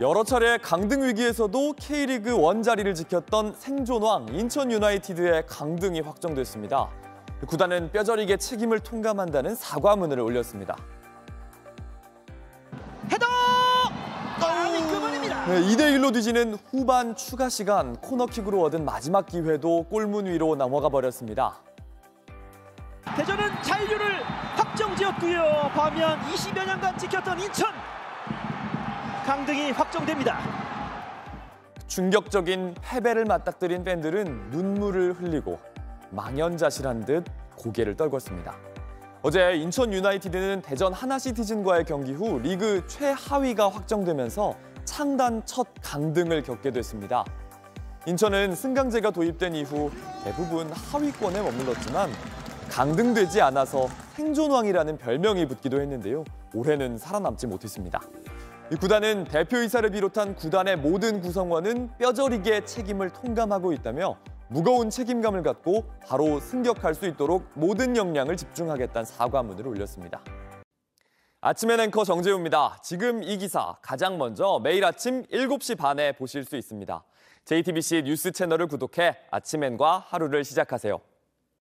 여러 차례 강등 위기에서도 K리그1 자리를 지켰던 생존왕 인천 유나이티드의 강등이 확정됐습니다. 구단은 뼈저리게 책임을 통감한다는 사과문을 올렸습니다. 헤더! 그만입니다. 네, 2대1로 뒤지는 후반 추가 시간 코너킥으로 얻은 마지막 기회도 골문 위로 넘어가 버렸습니다. 대전은 잔류를 확정지었고요. 반면 20여 년간 지켰던 인천! 강등이 확정됩니다. 충격적인 패배를 맞닥뜨린 팬들은 눈물을 흘리고 망연자실한 듯 고개를 떨궜습니다. 어제 인천 유나이티드는 대전 하나시티즌과의 경기 후 리그 최하위가 확정되면서 창단 첫 강등을 겪게 됐습니다. 인천은 승강제가 도입된 이후 대부분 하위권에 머물렀지만 강등되지 않아서 생존왕이라는 별명이 붙기도 했는데요. 올해는 살아남지 못했습니다. 이 구단은 대표이사를 비롯한 구단의 모든 구성원은 뼈저리게 책임을 통감하고 있다며 무거운 책임감을 갖고 바로 승격할 수 있도록 모든 역량을 집중하겠다는 사과문을 올렸습니다. 아침엔 앵커 정재우입니다. 지금 이 기사 가장 먼저 매일 아침 7시 반에 보실 수 있습니다. JTBC 뉴스 채널을 구독해 아침엔과 하루를 시작하세요.